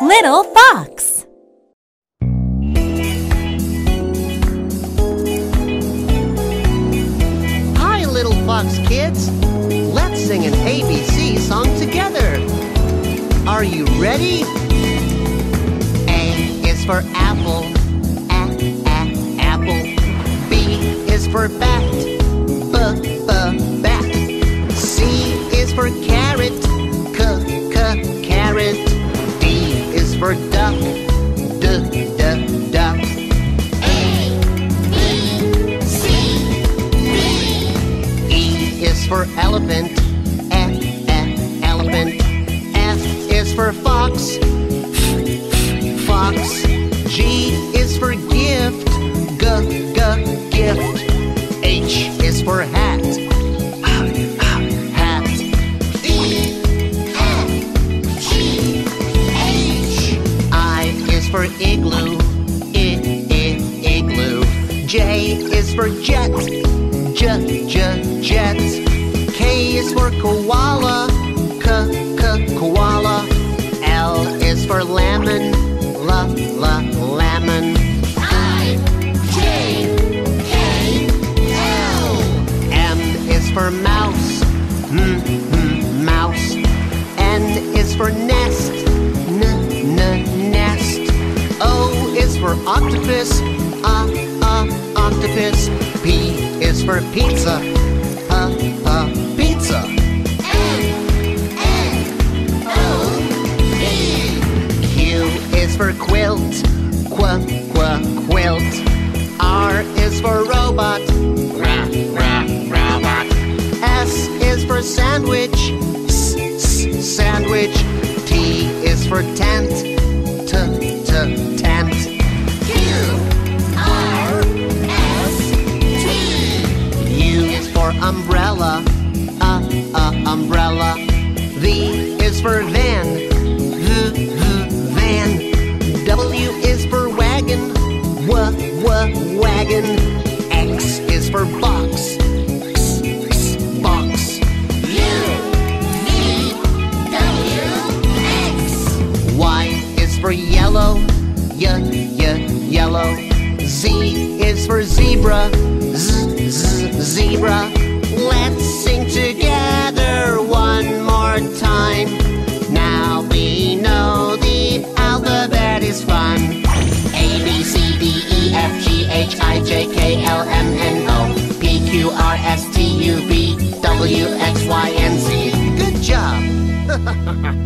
Little Fox. Hi, Little Fox kids. Let's sing an ABC song together. Are you ready? A is for apple, apple. B is for bat, bat. C is for carrot, carrot. D is for duck, duck. A, B, C, D. E is for elephant, elephant. F is for fox, fox. G is for gift, gift. H is for hat, hat. D, F, G, H. I is for igloo, igloo. J is for jet, jet. K is for koala, koala. L is for lemon, lemon. I, J, K, L. M is for mouse, mouse. N is for nest, nest. O is for octopus, octopus. P is for pizza, pizza. N, N, O, P. Q is for quilt, quilt. R is for robot, robot. S is for sandwich, sandwich. T is for tent, tent. Q, R, S, T. U is for umbrella, umbrella. V is for van, van. W is for wagon, wagon. X is for box, box. U, V, W, X. Y is for yellow, yellow. Z is for zebra, zebra. Let's sing together one more time. Now we know the alphabet is fun. A, B, C, D, E, F, G, H, I, J, K, L, M, N, O, P, Q, R, S, T, U, V, W, X, Y, and Z. Good job!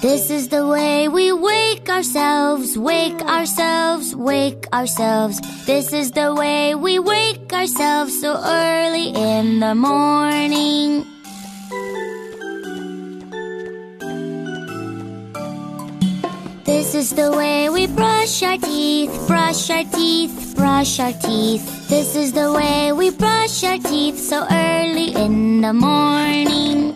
This is the way we wake ourselves, wake ourselves, wake ourselves. This is the way we wake ourselves so early in the morning. This is the way we brush our teeth, brush our teeth, brush our teeth. This is the way we brush our teeth so early in the morning.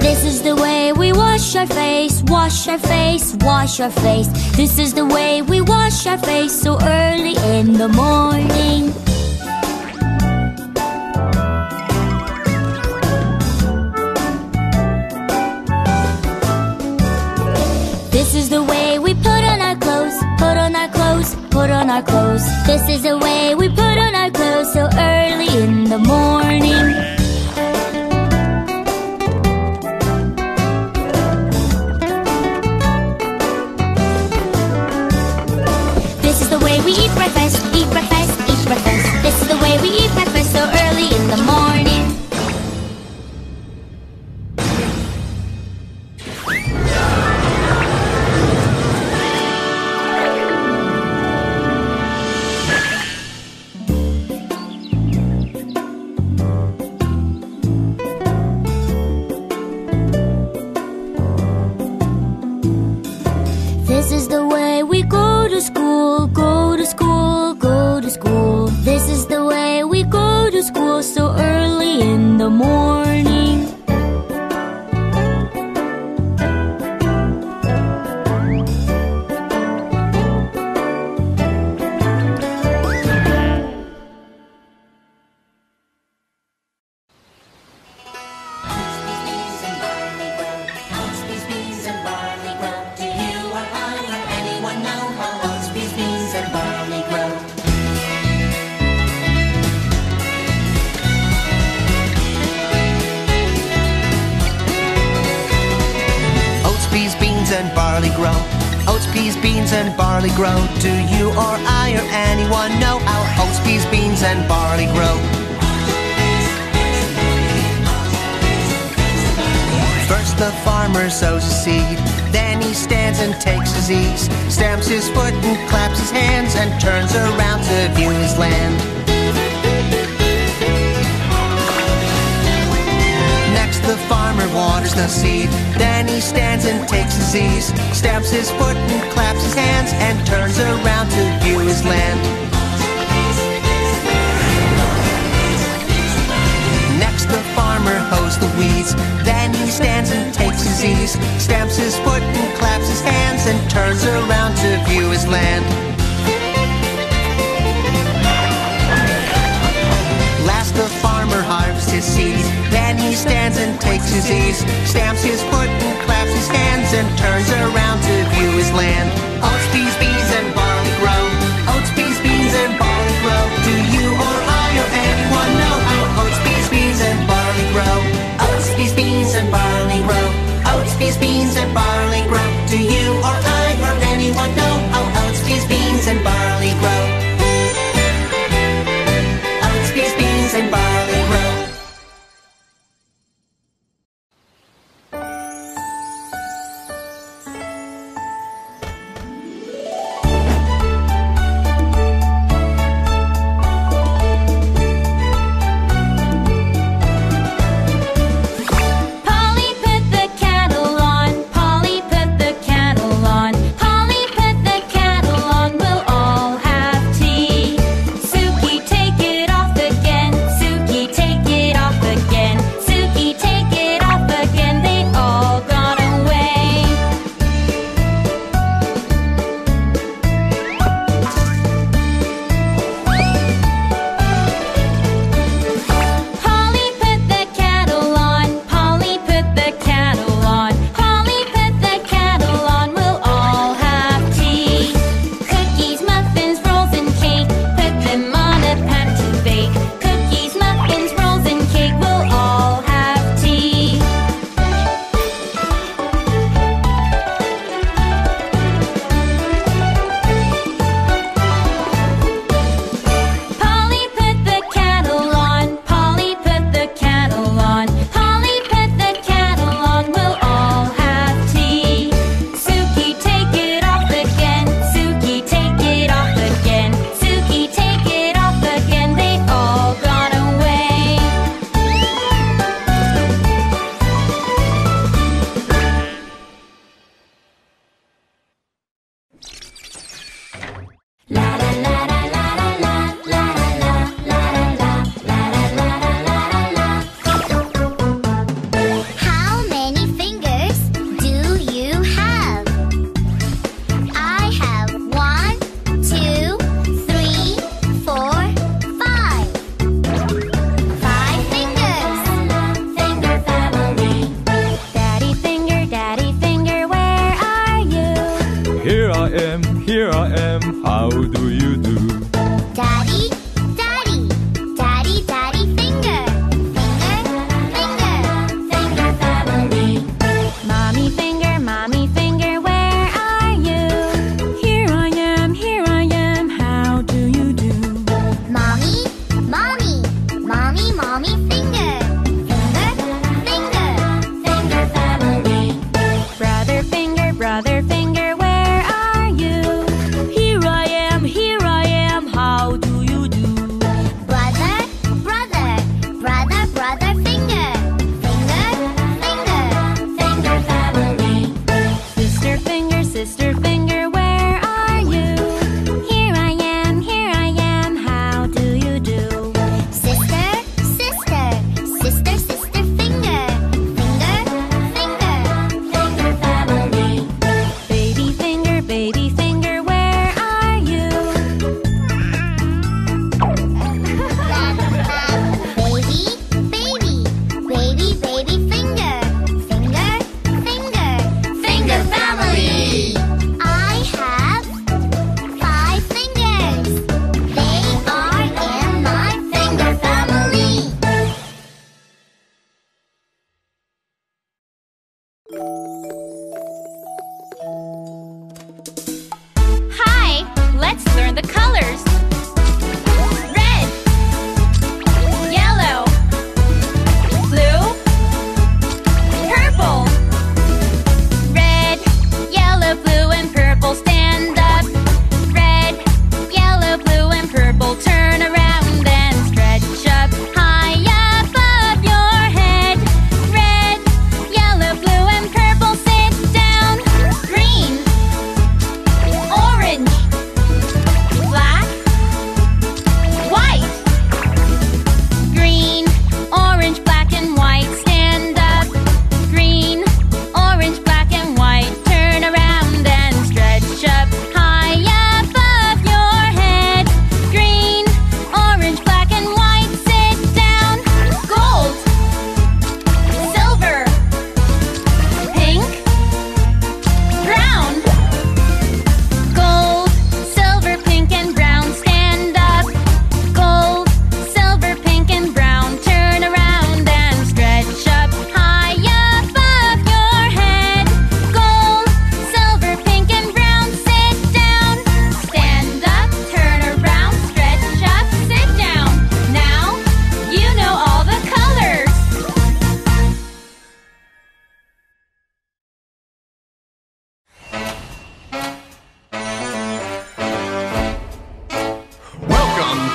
This is the way we wash our face, wash our face, wash our face. This is the way we wash our face so early in the morning. This is the way we put on our clothes, put on our clothes, put on our clothes. This is the way we put on our clothes so early in the morning. Breakfast. This is the way we eat breakfast so early in the morning. This is the way we go to school, go to school, go to school. This is the way we go to school so early in the morning. Grow. Do you or I or anyone know how oats, peas, beans and barley grow? First the farmer sows a seed, then he stands and takes his ease, stamps his foot and claps his hands, and turns around to view his land. Next the farmer waters the seed, then he stands and takes his ease, stamps his foot and claps his hands, and turns around to view his land. Next the farmer hoes the weeds, then he stands and takes his ease, stamps his foot and claps his hands, and turns around to view his land. Last the farmer harvests his seeds, then he stands and takes his ease, stamps his foot and claps his hands, and turns around to view his land. Oats, peas, beans, and barley grow. Oats, peas, beans, and barley grow. Do you or I or anyone know how oats, peas, beans, and barley grow? Oats, peas, beans, and barley grow. Oats, peas, beans, and barley grow. Do you or I or anyone know how oats, peas, beans, and barley grow? Oats, peas, beans, and barley grow.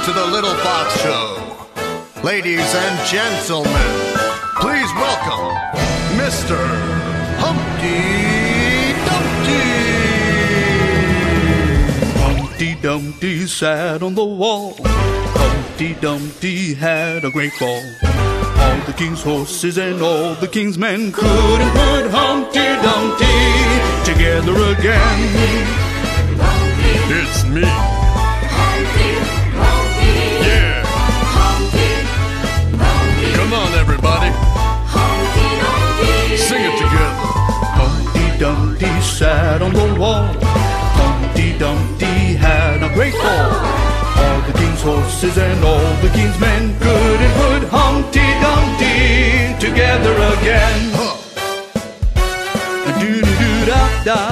to the Little Fox Show. Ladies and gentlemen, please welcome Mr. Humpty Dumpty. Humpty Dumpty sat on the wall. Humpty Dumpty had a great fall. All the king's horses and all the king's men couldn't put Humpty Dumpty together again. Humpty, it's me, Humpty Dumpty. Yeah, Humpty Dumpty. Come on, everybody. Humpty Dumpty. Sing it together. Humpty Dumpty sat on the wall. Humpty Dumpty had a great fall. All the king's horses and all the king's men couldn't put Humpty Dumpty together again. Do-do-do-da-da,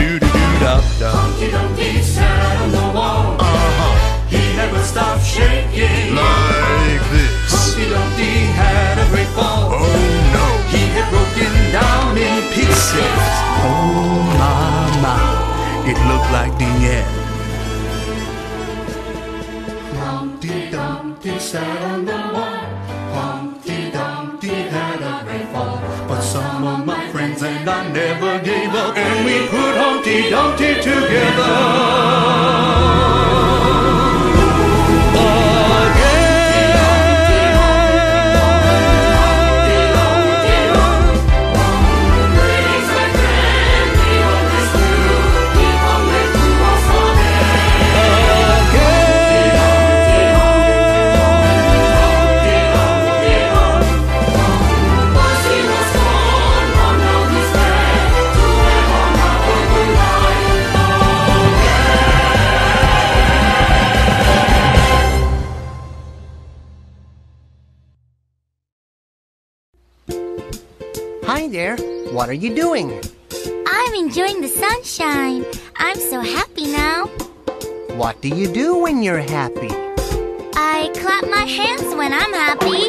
do-do-do-da-da. Humpty Dumpty sat on the wall. He never stopped shaking like this. Humpty Dumpty had a great fall. Oh no, he had broken down in pieces. Oh my, it looked like the end. Humpty Dumpty sat on the wall. Humpty Dumpty had a great fall. But some of my friends and I never gave up, and we put Humpty Dumpty together there. What are you doing? I'm enjoying the sunshine. I'm so happy now. What do you do when you're happy? I clap my hands when I'm happy.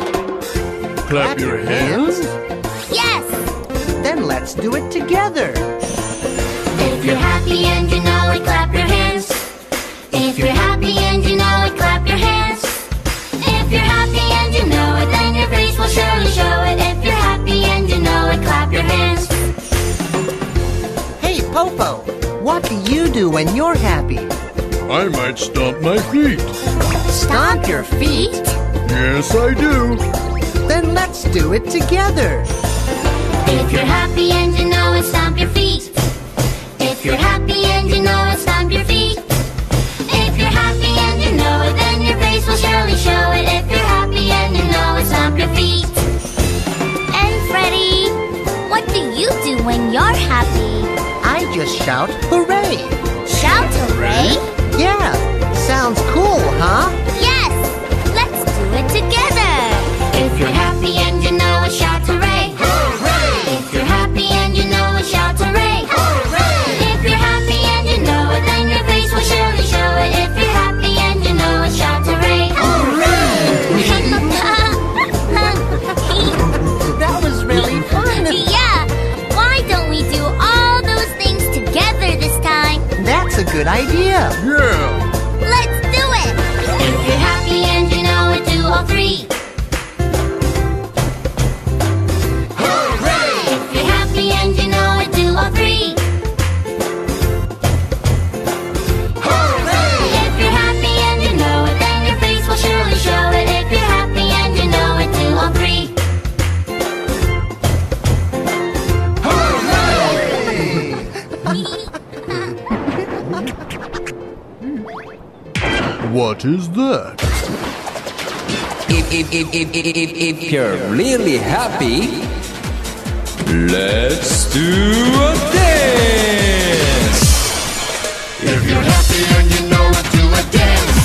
Clap your hands? Yes. Then let's do it together. If you're happy and you know it, clap your hands. If you're happy and you know it, clap your hands. If you're happy and you know it, then your face will surely show it. If you're happy and you know it, clap your hands. Hey, Popo, what do you do when you're happy? I might stomp my feet. Stomp your feet? Yes, I do. Then let's do it together. If you're happy and you know it, stomp your feet. If you're happy and you know it, stomp your feet. If you're happy and you know it, then your face will surely show it. If you're happy and you know it, stomp your feet. Freddy, what do you do when you're happy? I just shout hooray! Shout hooray? Yeah, sounds cool, huh? Yes, let's do it together. If you're happy and you know it, shout hooray! Hooray! If you're happy and you know it, shout hooray! Hooray! If you're happy and you know it, then your face will surely show it. If you're happy and you know it, shout hooray! Hooray! Yeah! Why don't we do all those things together this time? That's a good idea! Yeah! Let's do it! If you're happy and you know it, do all three! Hooray! If you're happy and you know it, do all three! Hooray! If you're happy and you know it, then your face will surely show it. If you're happy and you know it, do all three! What is that? If you're really happy, let's do a dance. If you're happy and you know it, do a dance.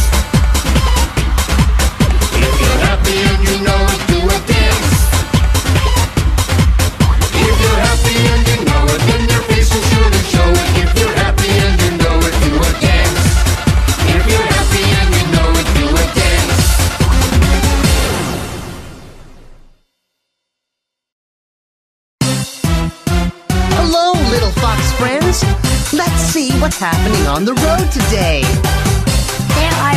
If you're happy and you know it, do a dance. If you're happy and you know it, then your face will surely show it. If you're happy and you know it, do a dance. If you're happy and you know it, do a dance. Hello, Little Fox friends. Let's see what's happening on the road today. There are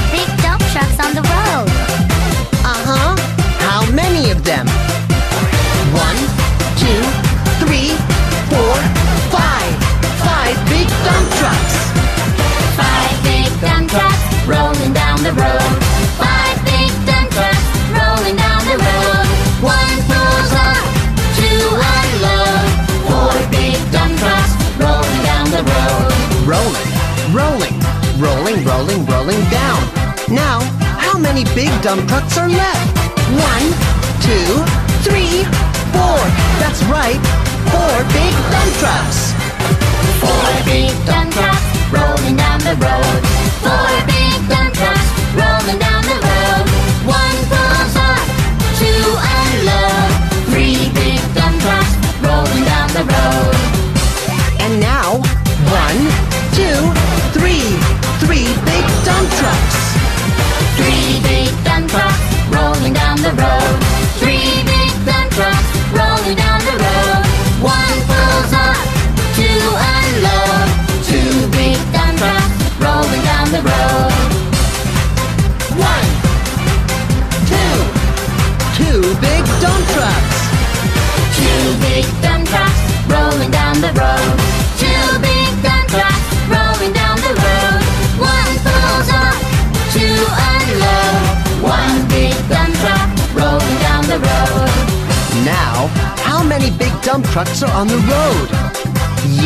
rolling down the road. 5 big dump trucks rolling down the road. 1 pulls up to unload. 4 big dump trucks rolling down the road. Rolling, rolling, rolling, rolling, rolling down. Now, how many big dump trucks are left? 1, 2, 3, 4. That's right, 4 big dump trucks. 4 big dump trucks rolling down the road. 4 big dump trucks rolling down the road. 1 pulls up to unload. 3 big dump trucks rolling down the road. And now, 1, 2, 3. 3 big dump trucks. 3 big dump trucks rolling down the road. 3 big dump trucks rolling down the road. 1 pulls up to unload. 2 big dump trucks rolling down the road. 1, 2, 2 big dump trucks. 2 big dump trucks rolling down the road. 2 big dump trucks rolling down the road. 1 pulls up to unload. 1 big dump truck rolling down the road. Now, how many big dump trucks are on the road?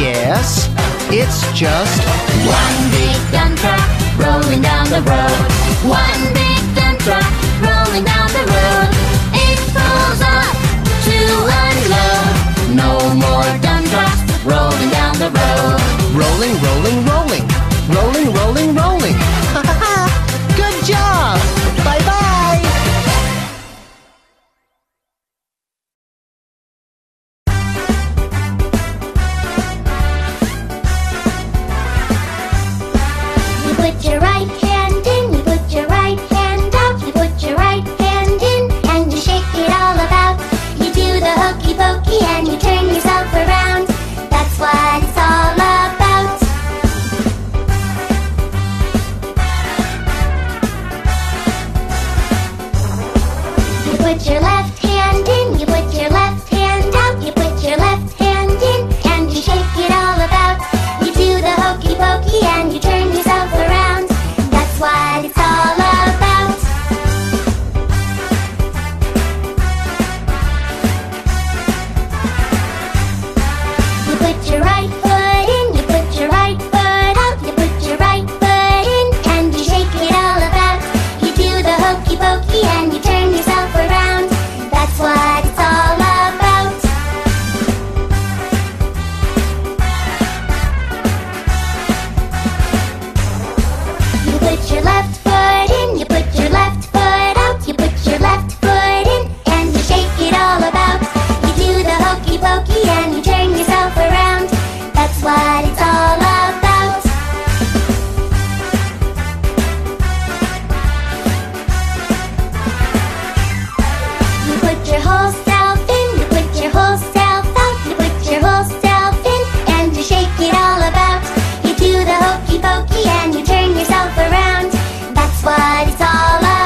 Yes, it's just 1 big dump truck rolling down the road. 1 big dump truck rolling down the road. It pulls up to unload. No more dump trucks rolling down the road. Rolling, rolling, rolling, rolling, rolling, rolling. Ha ha ha! Good job! Bye-bye! You put your right hand in, you put your right hand out, you put your right hand in, and you shake it all about. You do the hokey pokey and you turn yourself around. That's what it's all about. You put your left hand in, you put your left hand out, you put your left hand in, and you shake it all about. You do the hokey pokey and you turn yourself around. That's what it's all about. You put your right foot in, you put your right foot out, you put your right foot in, and you shake it all about. You do the hokey pokey and you turn yourself around. That's what it's all about. You put your left foot in, you put your left foot out, you put your left foot in, and you shake it all about. You do the hokey pokey and you turn yourself around. That's what it's all about. Whole self in, you put your whole self out, you put your whole self in, and you shake it all about. You do the hokey pokey and you turn yourself around. That's what it's all about.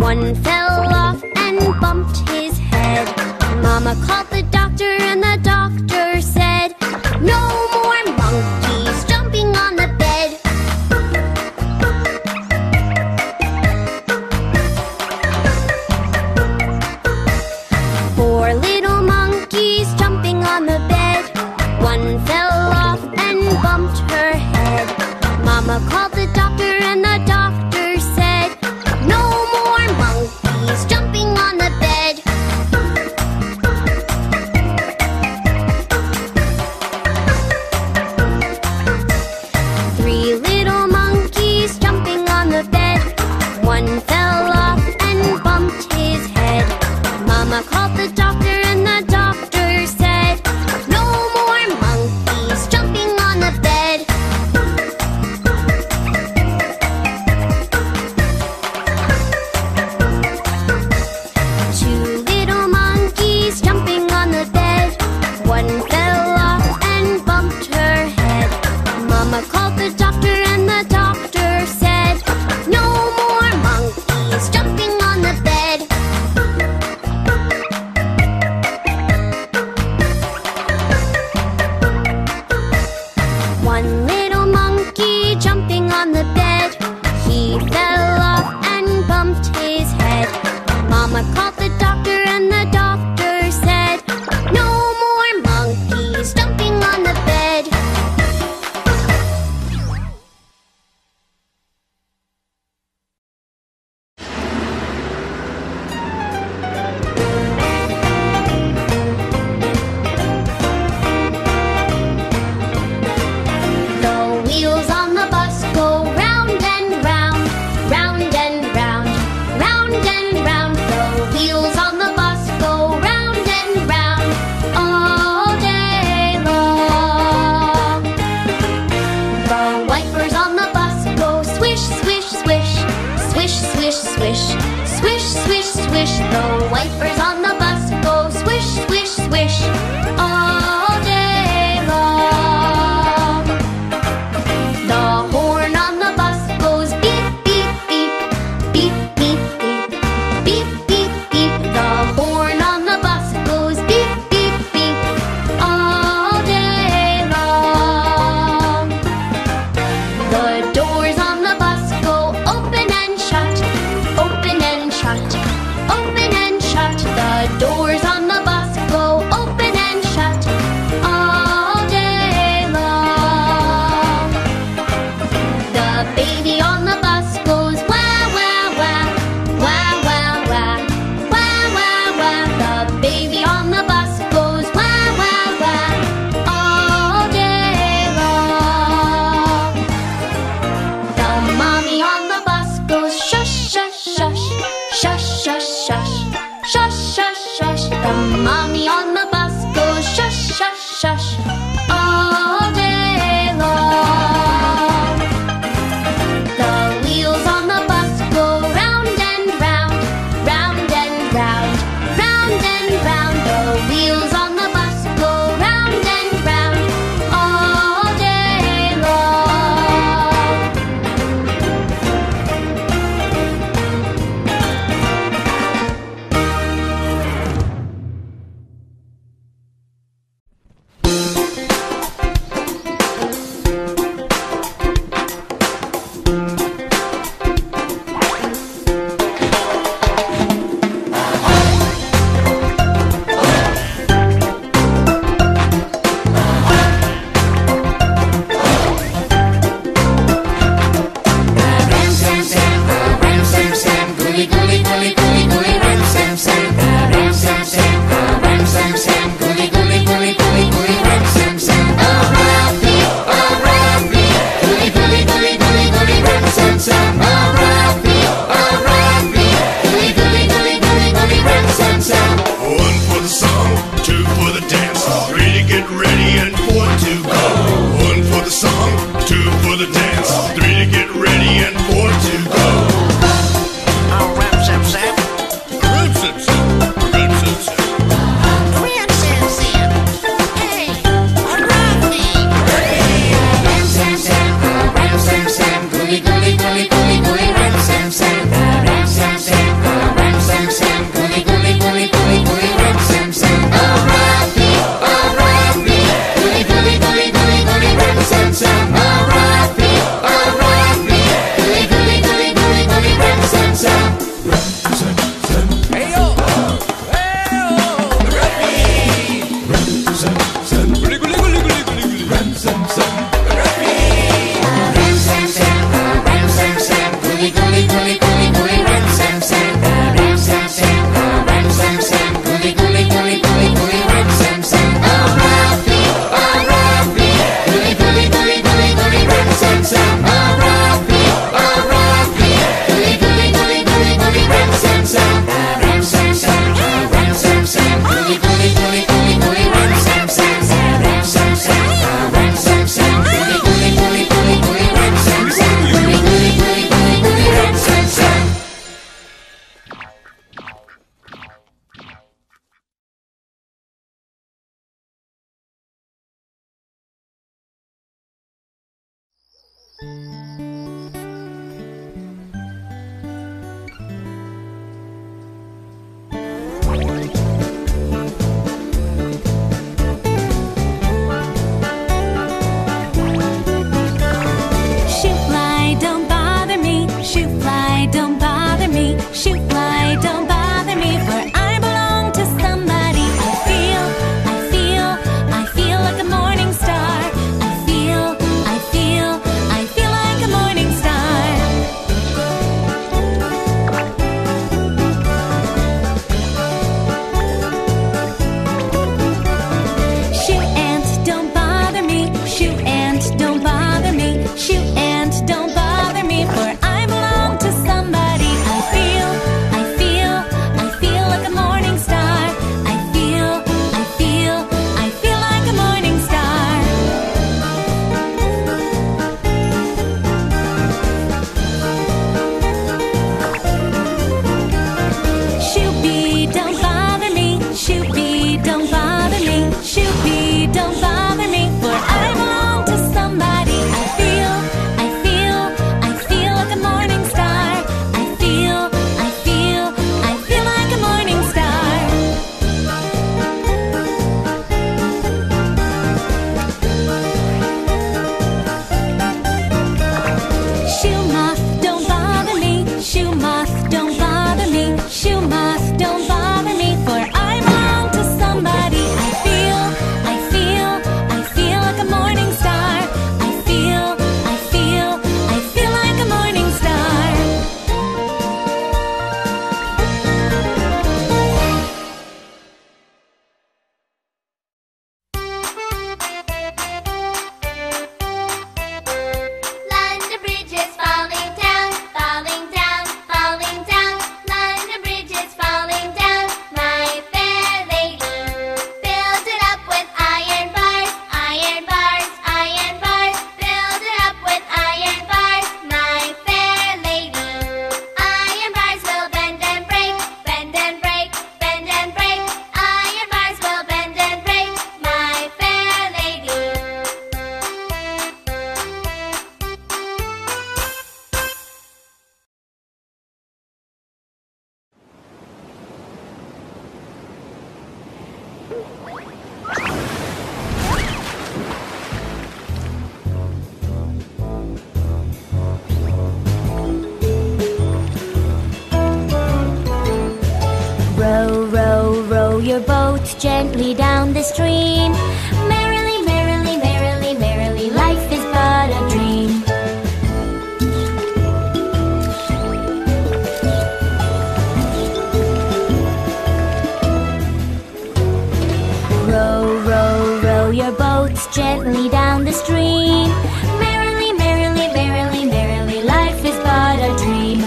One fell off and bumped his head. Mama called the doctor and the doctor said, "No more monkeys jumping on the bed." Four little monkeys jumping on the bed. One fell off and bumped her head. Mama called the doctor and the doctor said, "No more monkeys jumping on the bed." swish. The wipers on the bus go swish, swish, swish all day long. The horn on the bus goes beep, beep, beep, beep, beep, beep, beep, beep, beep. The horn on the bus goes beep, beep, beep all day long. The doors on the bus go open and shut, open and shut, open and shut. The doors on the bus go open and shut all day long. The baby on the bus goes wah, wah, wah, wah, wah, wah, wah, wah, wah. The baby on the bus goes wah, wah, wah all day long. The mommy on the bus goes shush, shush, shush, shush, shush, shush, shush, shush, shush. The mommy on the bus goes shush, shush, shush all day long. The wheels on the bus go round and round, round and round, round and round. The wheels on the bus go round and round all day long. Ram Sam Sam, the Ram Sam Sam, gooly gooly gooly gooly gooly. Ram Sam Sam, the Ram Sam Sam, the Ram Sam Sam, gooly gooly gooly gooly gooly. Ram Sam Sam, around me, gooly gooly gooly gooly gooly. Ram Sam Sam, around me, gooly gooly gooly gooly gooly. Ram Sam Sam. One for the song, two for the dance, three to get ready and four to go. One for the song, two for the dance, three to get ready and four to go. Oh, Ram Sam Sam, Ram Sam Sam, Ram Sam Sam. Ram Sam Sam, hey, around me. Ram Sam Sam, Ram Sam Sam, gooly gooly gooly gooly gooly. Ram Sam Sam, Ram Sam Sam, Ram Sam Sam, gooly gooly gooly gooly gooly. Ram Sam Sam, around me, gooly gooly gooly gooly gooly. Ram Sam Sam, around me, gooly gooly gooly gooly gooly. Ram Sam Sam. Ram Sam Sam, Ram Sam Sam, gooly gooly gooly gooly gooly. Ram Sam Sam, Ram Sam Sam, Ram Sam Sam, gooly gooly gooly gooly gooly. Ram Sam Sam, around me, gooly gooly gooly gooly gooly. Ram Sam Sam, around me, gooly gooly gooly gooly gooly. Ram Sam Sam, Ram Sam Sam, Ram Sam Sam, gooly gooly gooly gooly gooly. Ram Sam Sam, Ram Sam Sam, Ram Sam Sam, gooly gooly gooly gooly gooly. Ram Sam Sam, gooly gooly gooly gooly gooly. Ram Sam Sam. Shoot fly, don't bother me. Shoot fly, don't bother me. Shoot fly, don't bother me. For I belong to somebody. I feel like a morning star. I feel like Row, row, row your boat gently down the stream. Merrily, merrily, merrily, merrily, life is but a dream. Row, row, row your boat gently down the stream. Merrily, merrily, merrily, merrily, life is but a dream.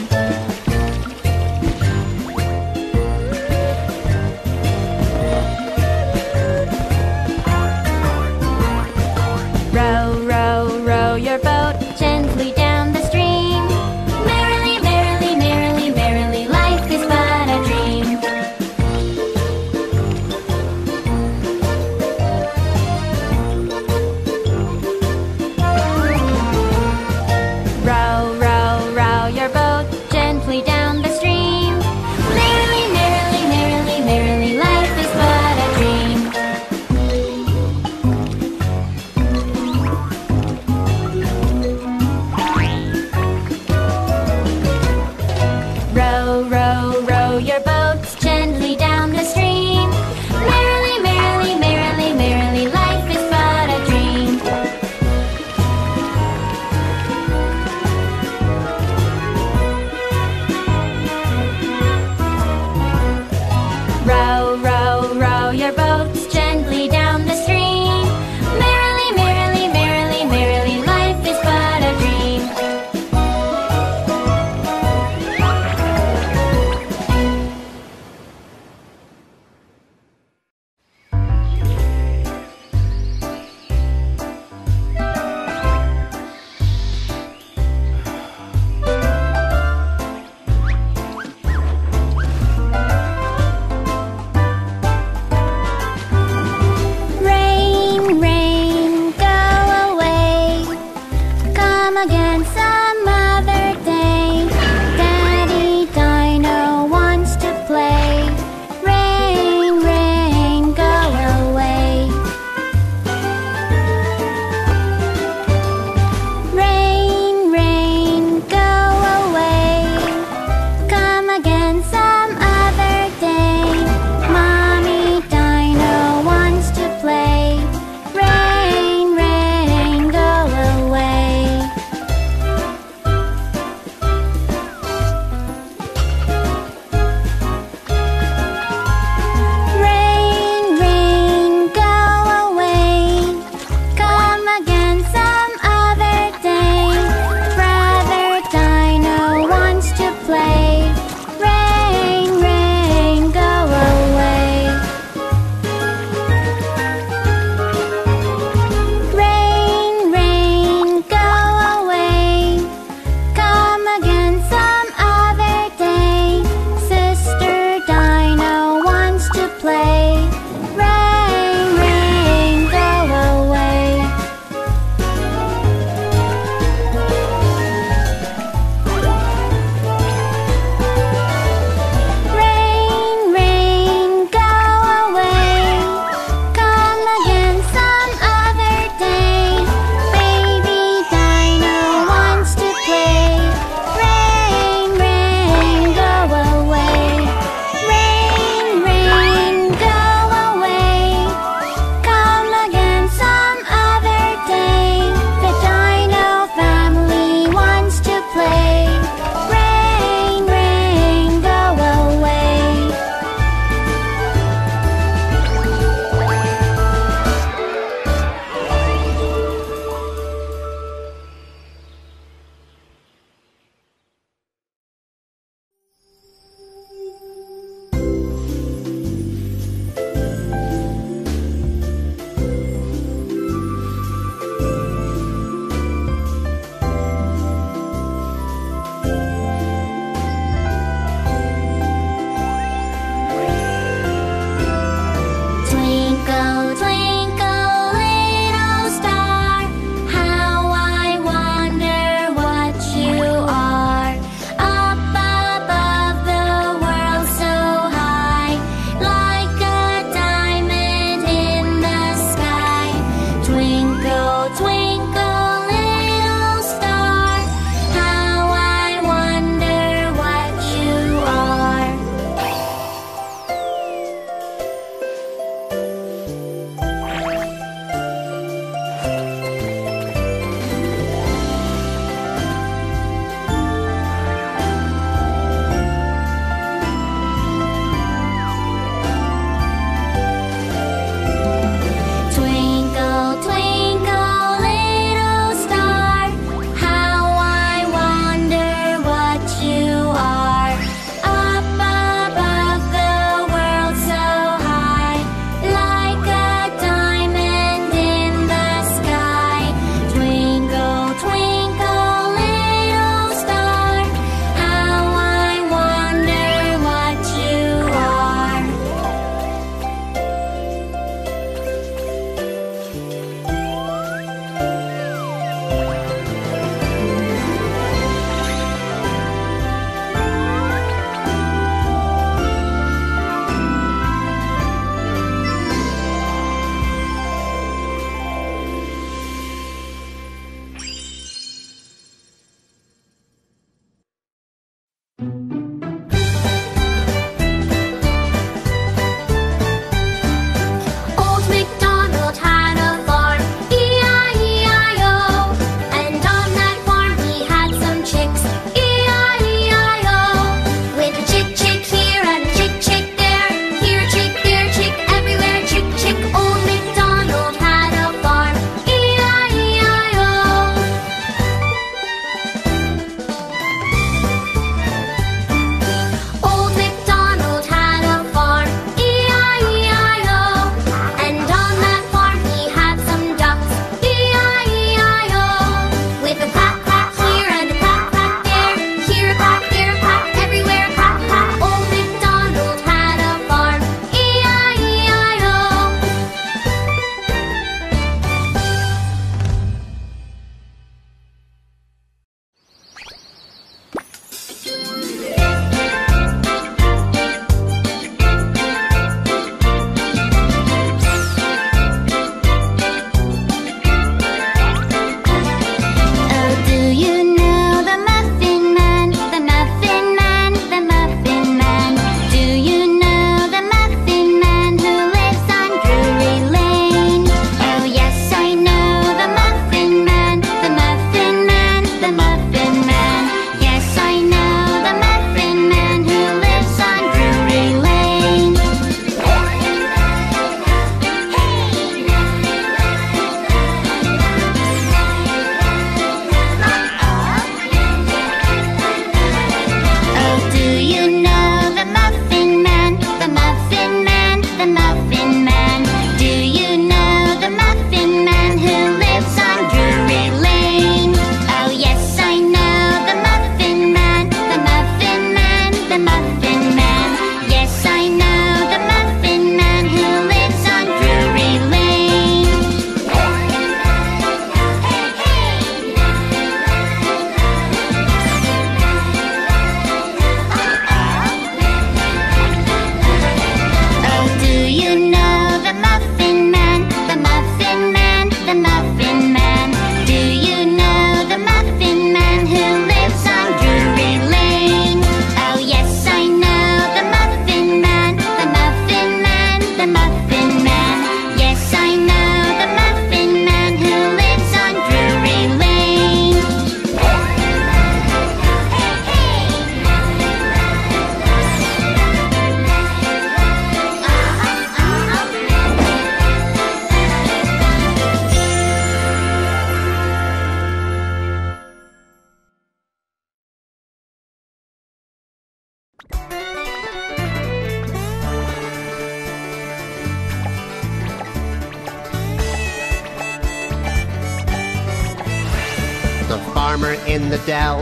farmer in the dell,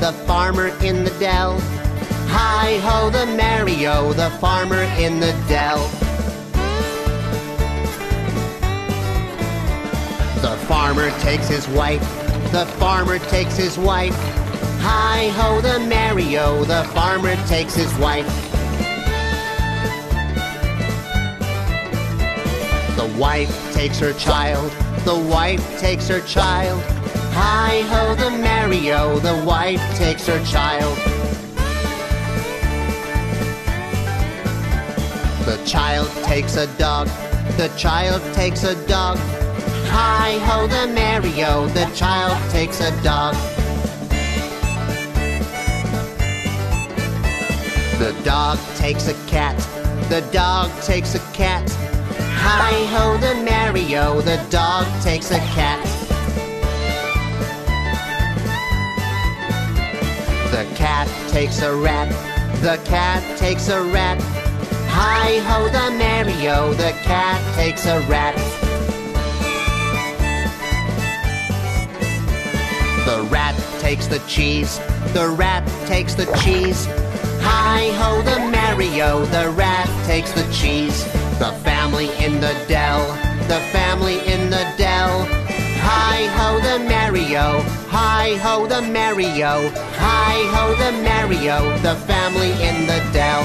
the farmer in the dell. Hi-ho the merry-o, the farmer in the dell. The farmer takes his wife, the farmer takes his wife. Hi-ho the merry-o, the farmer takes his wife. The wife takes her child, the wife takes her child. Hi-ho the merry-o, the wife takes her child. The child takes a dog, the child takes a dog. Hi-ho the merry-o, the child takes a dog. The dog takes a cat, the dog takes a cat. Hi-ho the merry-o, the dog takes a cat. The cat takes a rat, the cat takes a rat. Hi-ho the merry-o, the cat takes a rat. The rat takes the cheese, the rat takes the cheese. Hi-ho the merry-o, the rat takes the cheese. The family in the dell, the family in the dell. Hi-ho the merry-o, hi-ho the merry-o, hi-ho the merry-o, the family in the dell.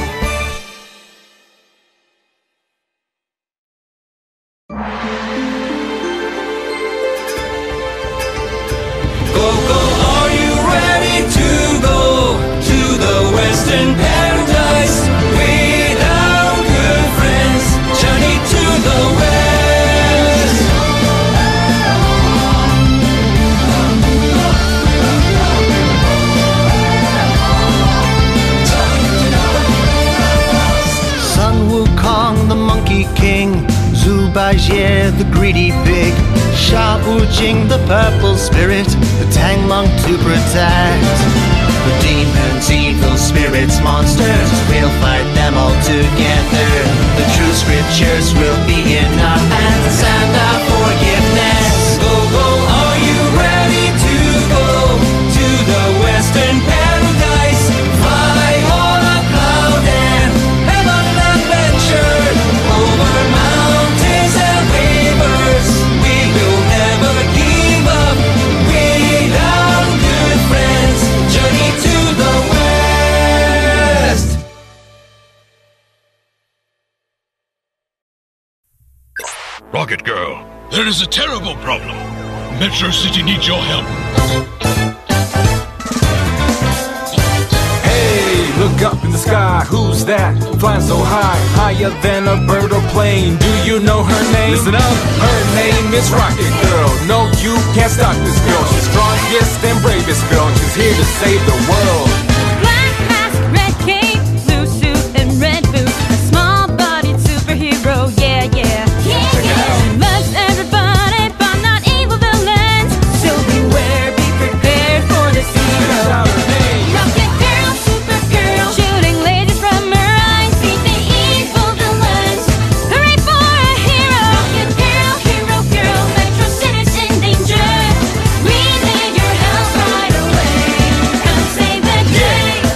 Zhu Bajie, the greedy pig, Sha Wujing, the purple spirit, the Tang Monk to protect. The demons, evil spirits, monsters, we'll fight them all together. The true scriptures will be in our hands and our forgiveness. Go, go, are you ready to go to the Western Paradise? Fly on a cloud and have an adventure over my Rocket Girl, there is a terrible problem. Metro City needs your help. Hey, look up in the sky. Who's that? Flying so high, higher than a bird or plane. Do you know her name? Listen up, her name is Rocket Girl. No, you can't stop this girl. She's strongest and bravest girl. She's here to save the world.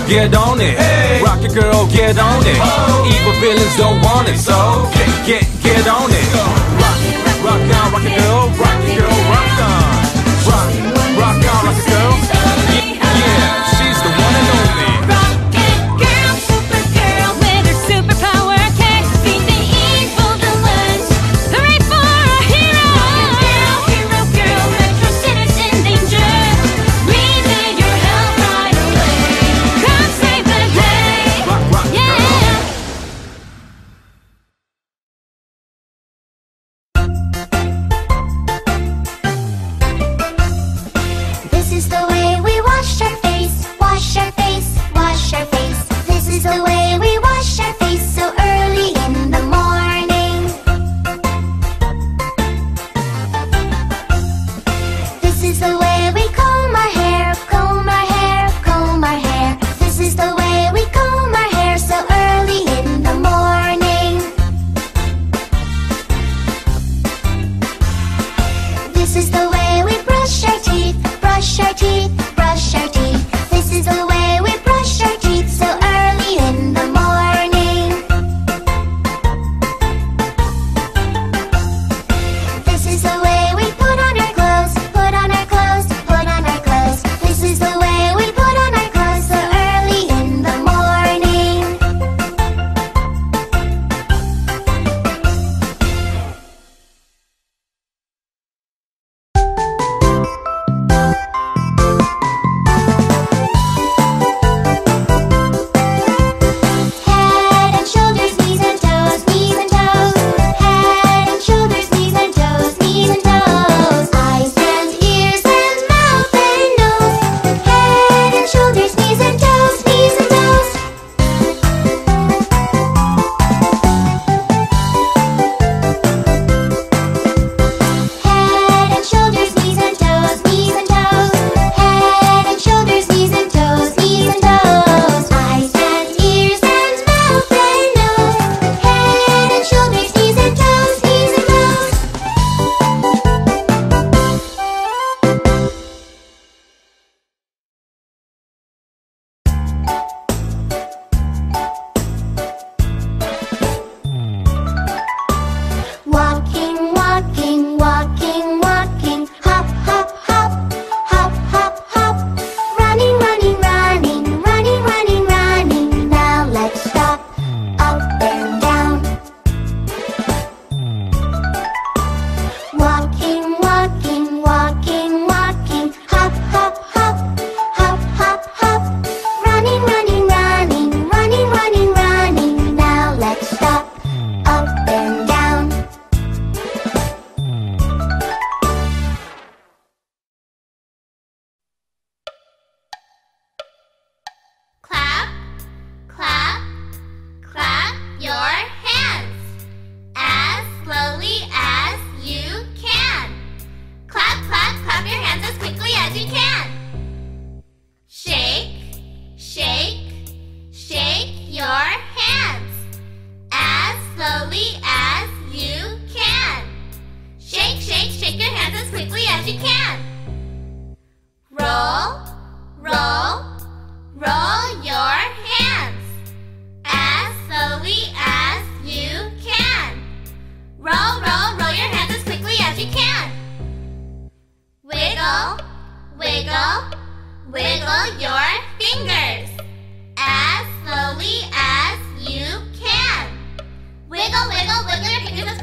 Get on it, hey. Rocket Girl, get on it. Oh. Evil villains don't want it, so get on it. Go. Rock on, Rocket Girl, Rocket Girl, rock on. Rock on, Rocket Girl. Yeah, she's the one and only. Rocket Girl, Supergirl, with her superpower can defeat the evil villains. Hooray for a hero! Rocket Girl, Hero Girl, Metro City's in danger. We need your help right away. Save the day. Rock, yeah.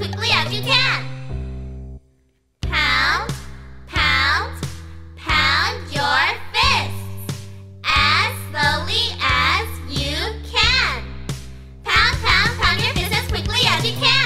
quickly as you can. Pound, pound, pound your fists as slowly as you can. Pound, pound, pound your fists as quickly as you can.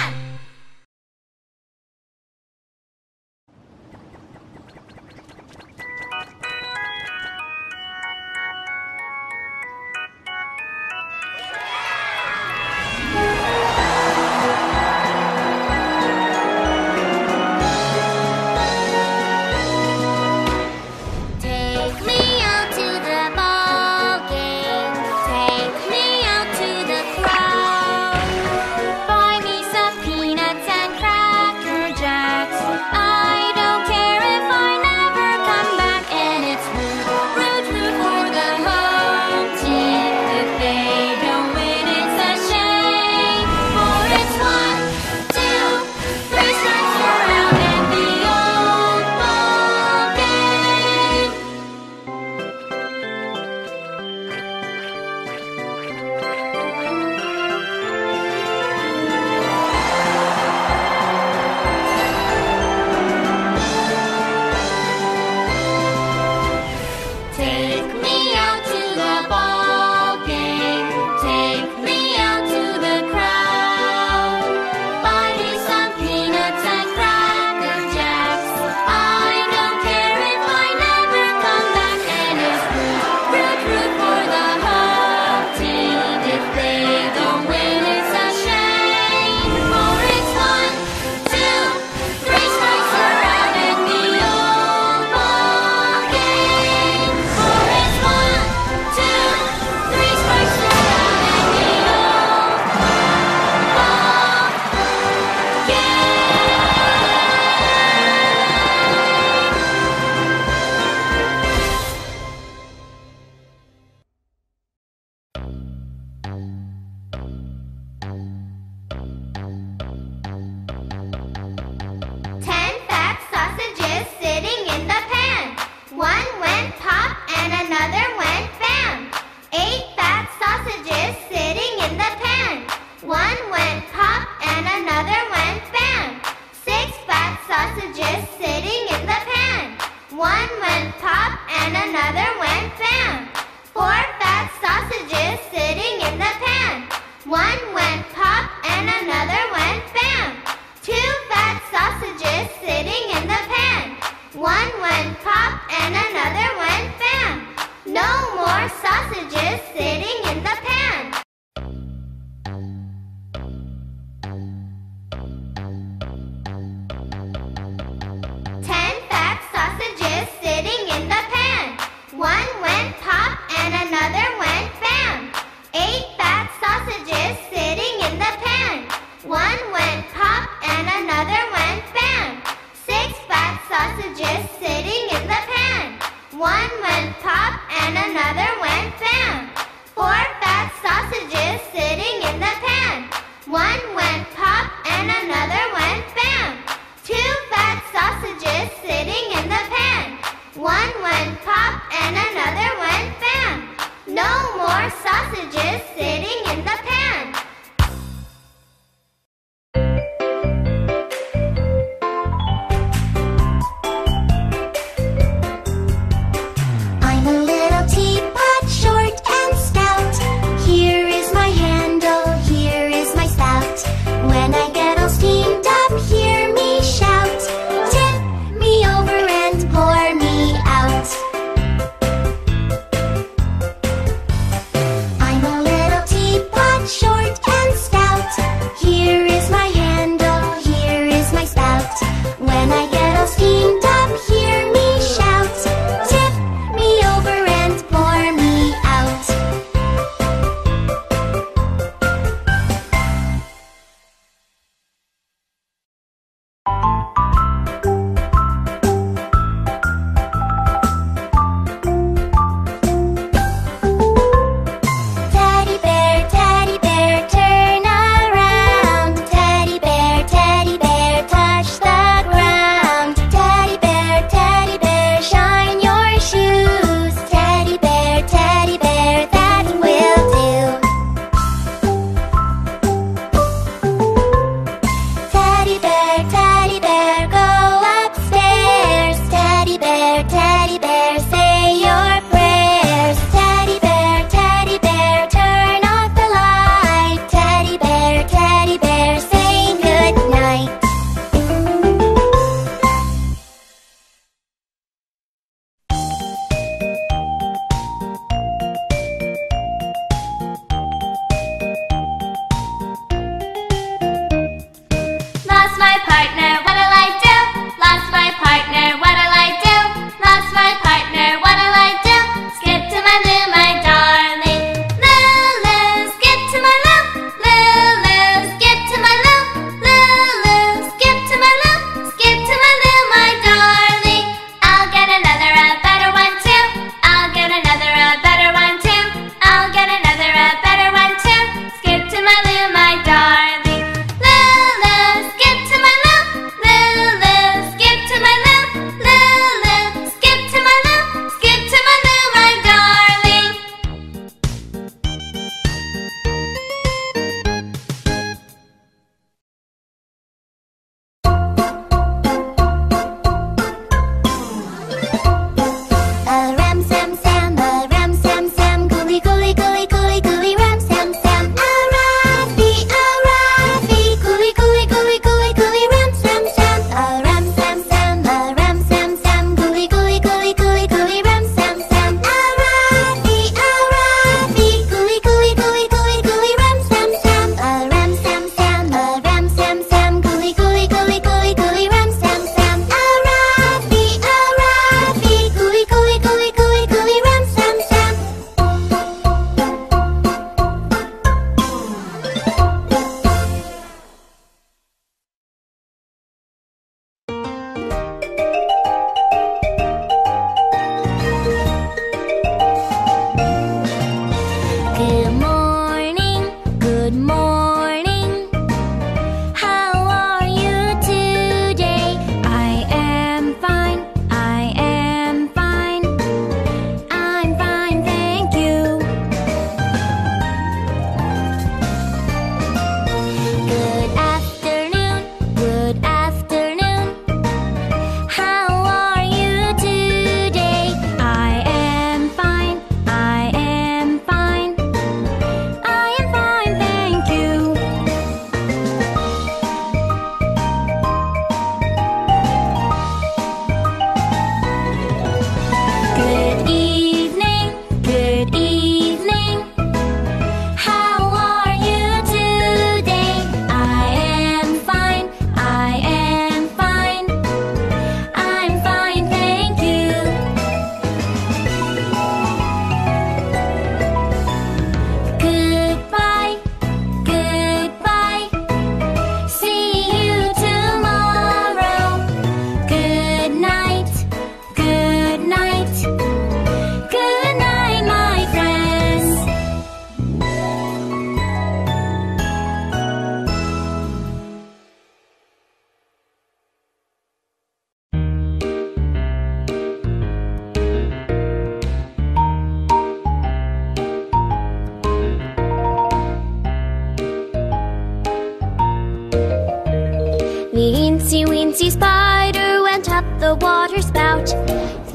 Teensy weensy spider went up the water spout.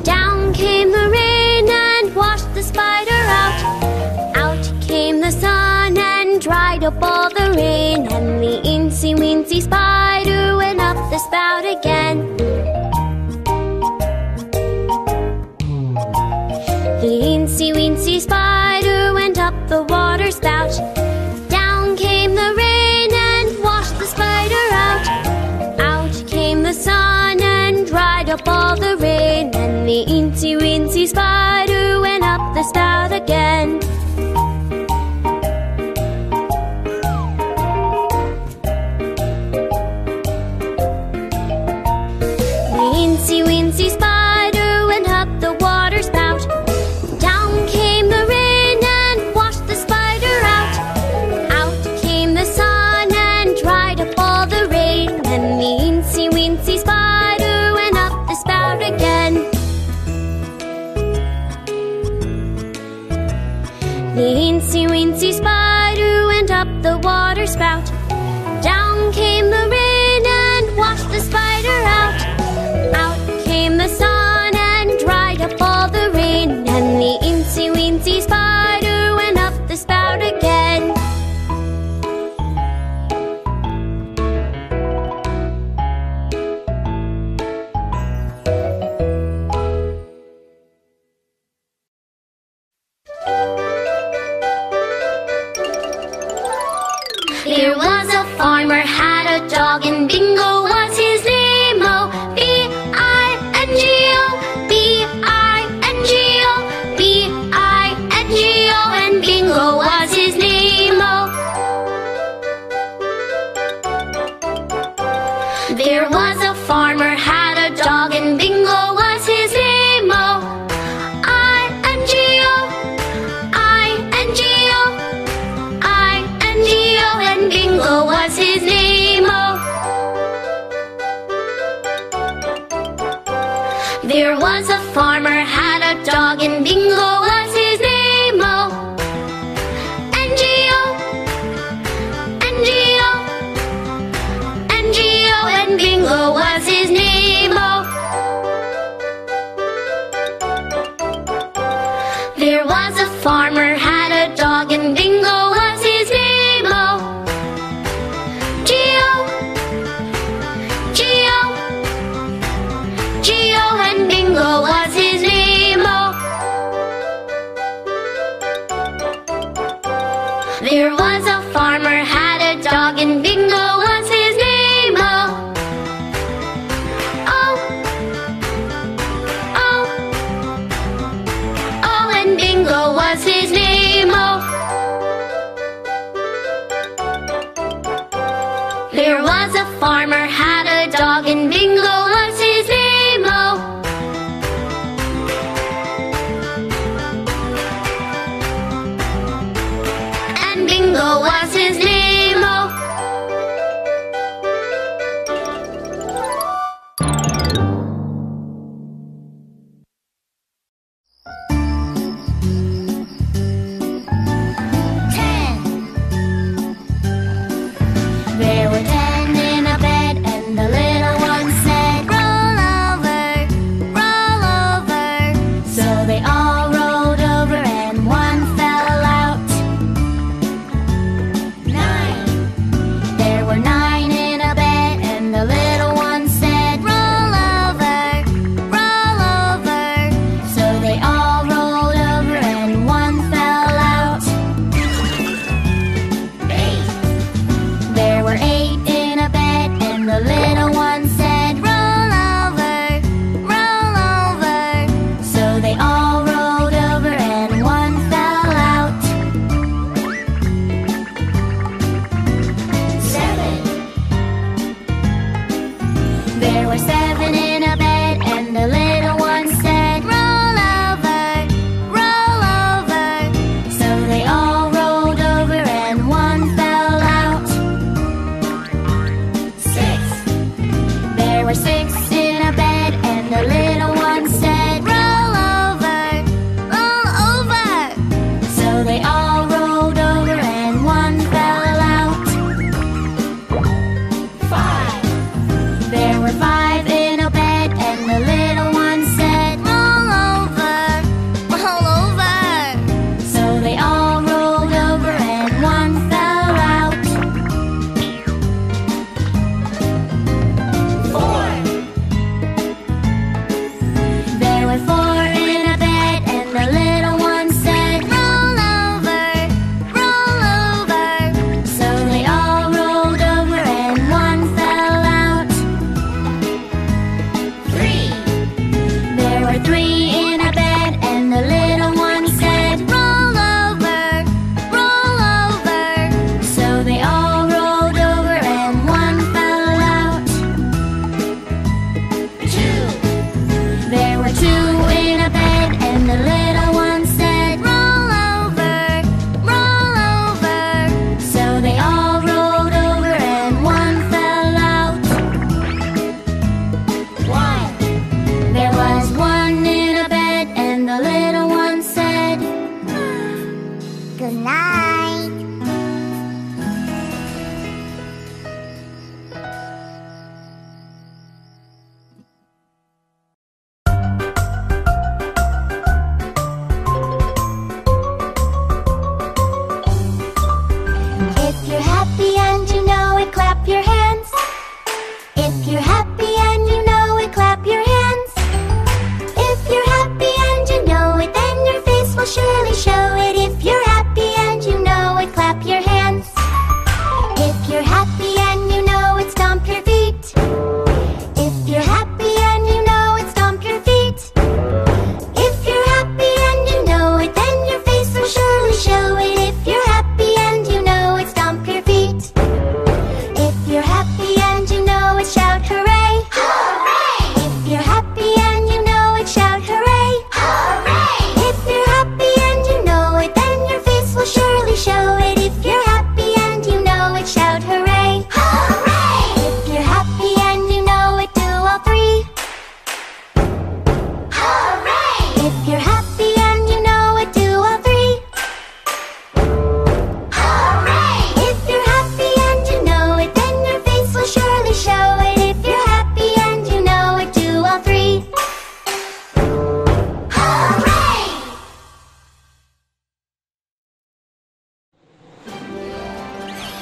Down came the rain and washed the spider out. Out came the sun and dried up all the rain, and the eensy weensy spider went up the spout again. The eensy weensy spider went up the water spout. Down came the rain and washed the spider out. Out came the sun and dried up all the rain, and the eensy weensy spider went up the spout again. The eensy weensy spider went up the water spout. Down came the rain and washed the spider out. Out came the sun and dried up all the rain, and the eensy weensy spider went up the spout again. The eensy weensy spider went up the water spout. Down came the rain and washed the spider out. Out came the sun and dried up all the rain, and the eensy weensy spider went up the spout again. There was a farmer had a dog, and Bingo was his name-o. B-I-N-G-O, B-I-N-G-O, B-I-N-G-O, and Bingo was his name-o. There was a farmer had a dog, and Bingo was his name-o. There was a farmer had a dog, and Bingo was his name-o. N-G-O, N-G-O, N-G-O, and Bingo was his name-o. There was a farmer had a dog, and Bingo was his name-o. G-O, G-O, G-O, and Bingo was his name-o. There was a farmer had a dog, and Bingo was his name-o. Oh, oh, oh, and Bingo was his name-o. There was a farmer had a dog, and Bingo was his name-o. And Bingo was his name-o.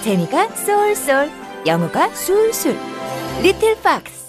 재미가 쏠쏠, 영어가 술술. Little Fox.